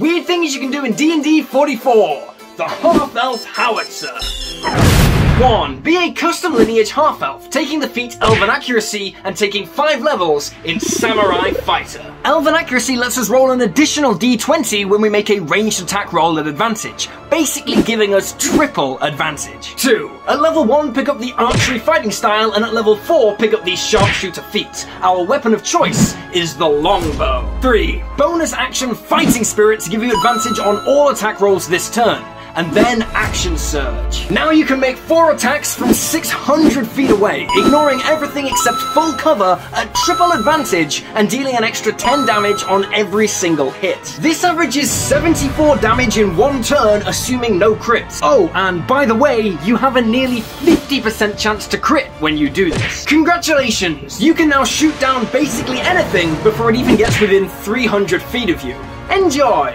Weird things you can do in D&D 44, the Half-Elf Howitzer. 1. Be a custom lineage half-elf, taking the feat Elven Accuracy and taking 5 levels in Samurai Fighter. Elven Accuracy lets us roll an additional d20 when we make a ranged attack roll at advantage, basically giving us triple advantage. 2. At level 1 pick up the archery fighting style, and at level 4 pick up the Sharpshooter feat. Our weapon of choice is the longbow. 3. Bonus action Fighting Spirit to give you advantage on all attack rolls this turn, and then action surge. Now you can make 4 attacks from 600 feet away, ignoring everything except full cover at triple advantage and dealing an extra 10 damage on every single hit. This averages 74 damage in one turn, assuming no crits. Oh, and by the way, you have a nearly 50% chance to crit when you do this. Congratulations! You can now shoot down basically anything before it even gets within 300 feet of you. Enjoy!